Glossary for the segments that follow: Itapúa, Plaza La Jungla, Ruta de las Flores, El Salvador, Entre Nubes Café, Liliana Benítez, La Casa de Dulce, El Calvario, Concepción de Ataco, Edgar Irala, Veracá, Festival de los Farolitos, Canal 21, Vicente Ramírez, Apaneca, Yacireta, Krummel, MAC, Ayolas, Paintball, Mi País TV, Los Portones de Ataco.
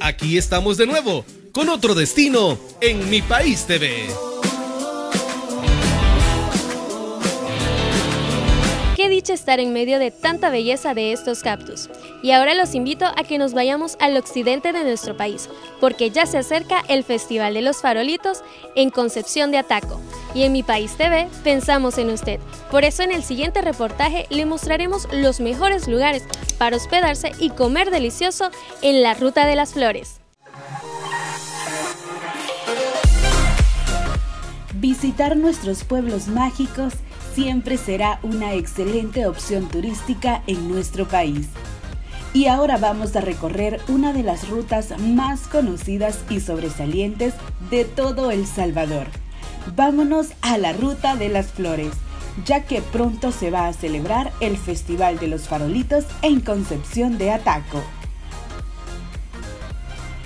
Aquí estamos de nuevo con otro destino en Mi País TV. Qué dicha estar en medio de tanta belleza de estos cactus. Y ahora los invito a que nos vayamos al occidente de nuestro país, porque ya se acerca el Festival de los Farolitos en Concepción de Ataco. Y en Mi País TV pensamos en usted. Por eso en el siguiente reportaje le mostraremos los mejores lugares para hospedarse y comer delicioso en la Ruta de las Flores. Visitar nuestros pueblos mágicos siempre será una excelente opción turística en nuestro país. Y ahora vamos a recorrer una de las rutas más conocidas y sobresalientes de todo El Salvador. Vámonos a la Ruta de las Flores, ya que pronto se va a celebrar el Festival de los Farolitos en Concepción de Ataco.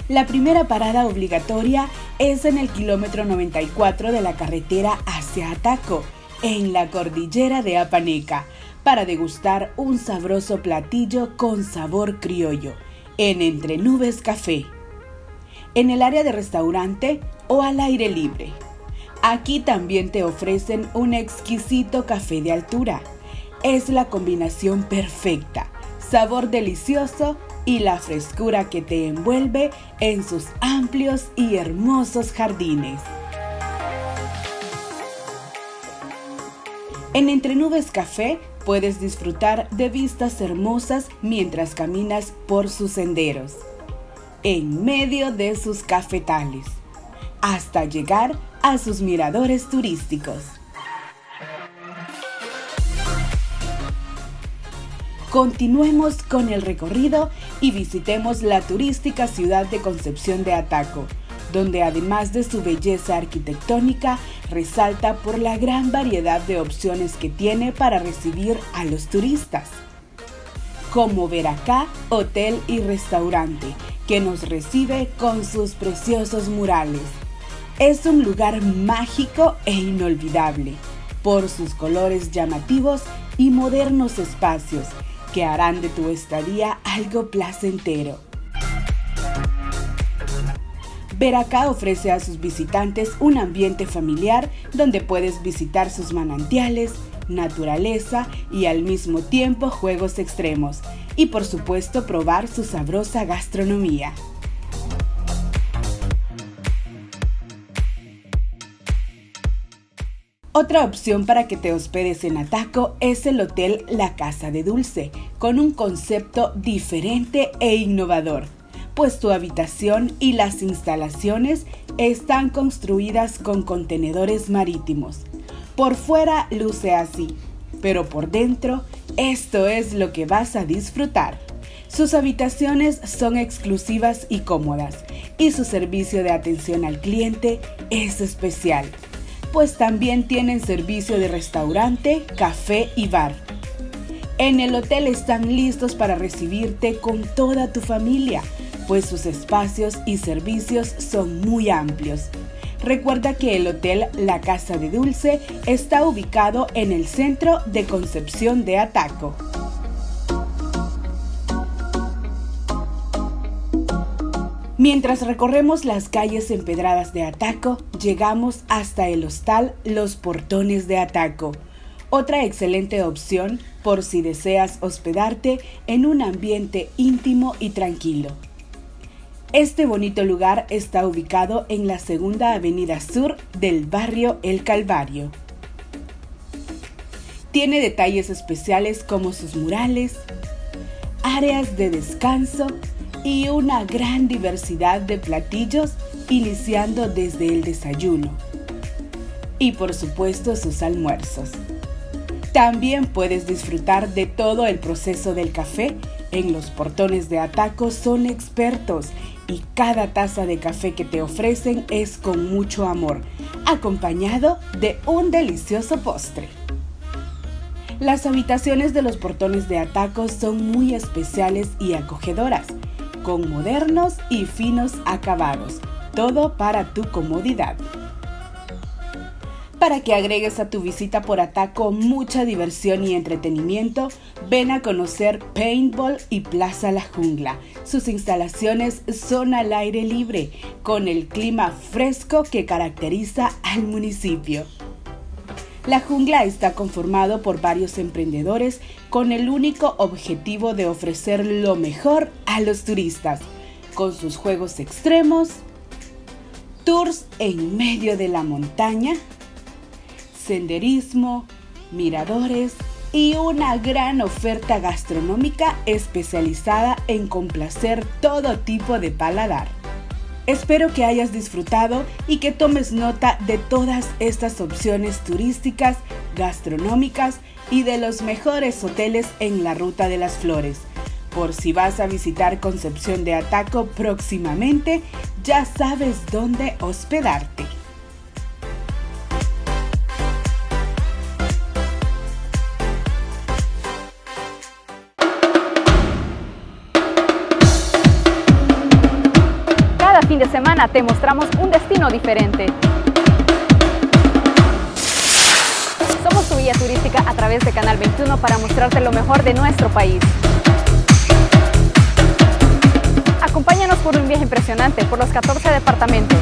La primera parada obligatoria es en el kilómetro 94 de la carretera hacia Ataco, en la cordillera de Apaneca, para degustar un sabroso platillo con sabor criollo, en Entre Nubes Café, en el área de restaurante o al aire libre. Aquí también te ofrecen un exquisito café de altura. Es la combinación perfecta, sabor delicioso y la frescura que te envuelve en sus amplios y hermosos jardines. En Entre Nubes Café puedes disfrutar de vistas hermosas mientras caminas por sus senderos, en medio de sus cafetales, hasta llegar a sus miradores turísticos. Continuemos con el recorrido y visitemos la turística ciudad de Concepción de Ataco, donde además de su belleza arquitectónica, resalta por la gran variedad de opciones que tiene para recibir a los turistas, como Veracá, hotel y restaurante, que nos recibe con sus preciosos murales. Es un lugar mágico e inolvidable, por sus colores llamativos y modernos espacios, que harán de tu estadía algo placentero. Veracá ofrece a sus visitantes un ambiente familiar donde puedes visitar sus manantiales, naturaleza y al mismo tiempo juegos extremos y por supuesto probar su sabrosa gastronomía. Otra opción para que te hospedes en Ataco es el hotel La Casa de Dulce, con un concepto diferente e innovador, pues tu habitación y las instalaciones están construidas con contenedores marítimos. Por fuera luce así, pero por dentro esto es lo que vas a disfrutar. Sus habitaciones son exclusivas y cómodas, y su servicio de atención al cliente es especial, pues también tienen servicio de restaurante, café y bar. En el hotel están listos para recibirte con toda tu familia, pues sus espacios y servicios son muy amplios. Recuerda que el hotel La Casa de Dulce está ubicado en el centro de Concepción de Ataco. Mientras recorremos las calles empedradas de Ataco, llegamos hasta el hostal Los Portones de Ataco. Otra excelente opción por si deseas hospedarte en un ambiente íntimo y tranquilo. Este bonito lugar está ubicado en la 2ª Avenida Sur del barrio El Calvario. Tiene detalles especiales como sus murales, áreas de descanso y una gran diversidad de platillos, iniciando desde el desayuno y por supuesto sus almuerzos. También puedes disfrutar de todo el proceso del café. En Los Portones de Ataco son expertos y cada taza de café que te ofrecen es con mucho amor, acompañado de un delicioso postre. Las habitaciones de Los Portones de Ataco son muy especiales y acogedoras, con modernos y finos acabados, todo para tu comodidad. Para que agregues a tu visita por Ataco mucha diversión y entretenimiento, ven a conocer Paintball y Plaza La Jungla. Sus instalaciones son al aire libre, con el clima fresco que caracteriza al municipio. La Jungla está conformado por varios emprendedores con el único objetivo de ofrecer lo mejor a los turistas, con sus juegos extremos, tours en medio de la montaña, senderismo, miradores y una gran oferta gastronómica especializada en complacer todo tipo de paladar. Espero que hayas disfrutado y que tomes nota de todas estas opciones turísticas, gastronómicas y de los mejores hoteles en la Ruta de las Flores. Por si vas a visitar Concepción de Ataco próximamente, ya sabes dónde hospedarte. Cada fin de semana te mostramos un destino diferente. Somos tu guía turística a través de Canal 21 para mostrarte lo mejor de nuestro país. Acompáñanos por un viaje impresionante por los 14 departamentos.